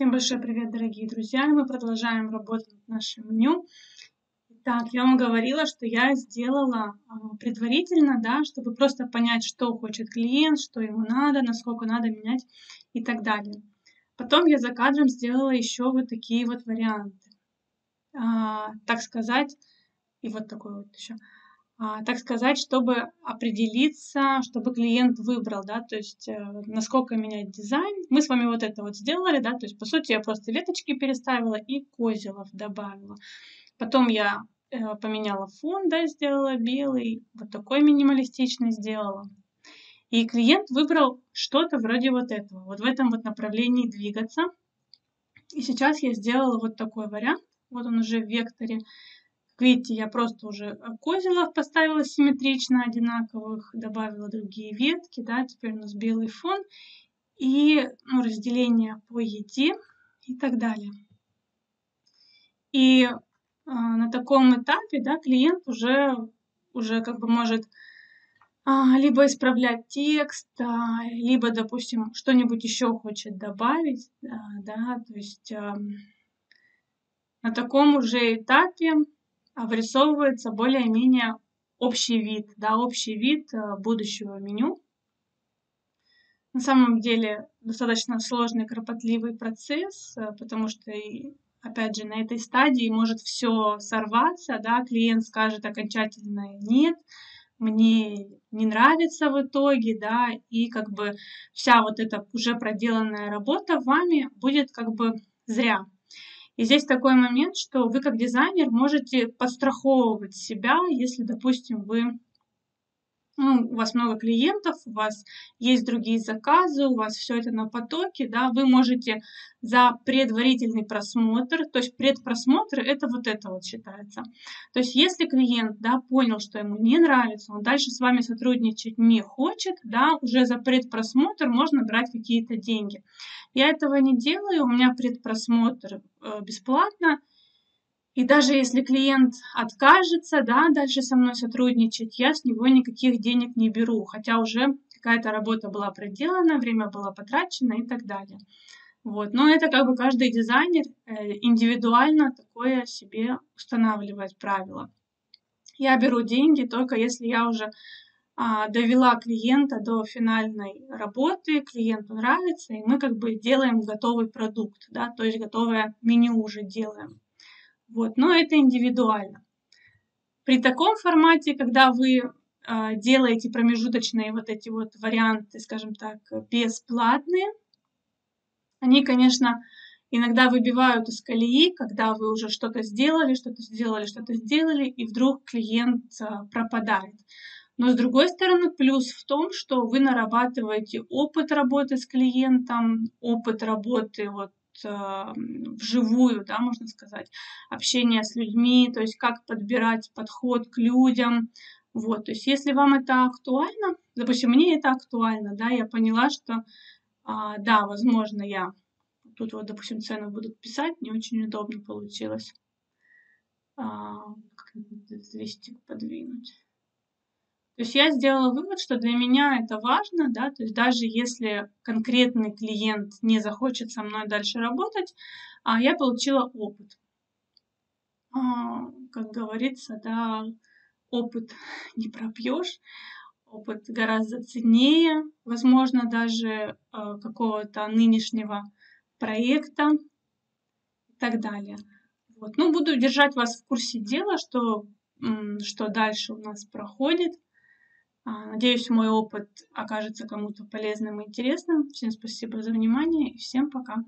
Всем большой привет, дорогие друзья! Мы продолжаем работать над нашим меню. Итак, я вам говорила, что я сделала предварительно, да, чтобы просто понять, что хочет клиент, что ему надо, насколько надо менять и так далее. Потом я за кадром сделала еще вот такие вот варианты, так сказать, и вот такой вот еще, так сказать, чтобы определиться, чтобы клиент выбрал, да, то есть насколько менять дизайн. Мы с вами вот это вот сделали, да, то есть по сути я просто веточки переставила и козелов добавила. Потом я поменяла фон, да, сделала белый, вот такой минималистичный сделала. И клиент выбрал что-то вроде вот этого, вот в этом вот направлении двигаться. И сейчас я сделала вот такой вариант, вот он уже в векторе. Видите, я просто уже козелов поставила симметрично одинаковых, добавила другие ветки, да, теперь у нас белый фон и разделение по еде и так далее. И на таком этапе, да, клиент уже как бы может либо исправлять текст, либо, допустим, что-нибудь еще хочет добавить, да, то есть на таком уже этапе вырисовывается более-менее общий вид, да, общий вид будущего меню. На самом деле достаточно сложный, кропотливый процесс, потому что, опять же, на этой стадии может все сорваться, да, клиент скажет окончательно «нет», мне не нравится в итоге, да, и как бы вся вот эта уже проделанная работа вами будет как бы зря. И здесь такой момент, что вы как дизайнер можете подстраховывать себя, если, допустим, у вас много клиентов, у вас есть другие заказы, у вас все это на потоке, да, вы можете за предварительный просмотр, то есть предпросмотр, это вот считается. То есть если клиент, да, понял, что ему не нравится, он дальше с вами сотрудничать не хочет, да, уже за предпросмотр можно брать какие-то деньги. Я этого не делаю, у меня предпросмотр бесплатно. И даже если клиент откажется, да, дальше со мной сотрудничать, я с него никаких денег не беру, хотя уже какая-то работа была проделана, время было потрачено и так далее. Вот. Но это как бы каждый дизайнер индивидуально такое себе устанавливает правило. Я беру деньги только если я уже довела клиента до финальной работы, клиенту нравится, и мы как бы делаем готовый продукт, да, то есть готовое меню уже делаем. Вот, но это индивидуально. При таком формате, когда вы делаете промежуточные вот эти вот варианты, скажем так, бесплатные, они, конечно, иногда выбивают из колеи, когда вы уже что-то сделали, и вдруг клиент пропадает. Но с другой стороны, плюс в том, что вы нарабатываете опыт работы с клиентом, опыт работы вот вживую, да, можно сказать, общение с людьми, то есть как подбирать подход к людям, вот, то есть если вам это актуально, допустим, мне это актуально, да, я поняла, что, да, возможно, я тут вот, допустим, цену буду писать, не очень удобно получилось, листик подвинуть. То есть я сделала вывод, что для меня это важно, да, то есть даже если конкретный клиент не захочет со мной дальше работать, я получила опыт. Как говорится, да, опыт не пропьешь, опыт гораздо ценнее, возможно, даже какого-то нынешнего проекта и так далее. Вот. Ну, буду держать вас в курсе дела, что дальше у нас проходит. Надеюсь, мой опыт окажется кому-то полезным и интересным. Всем спасибо за внимание и всем пока.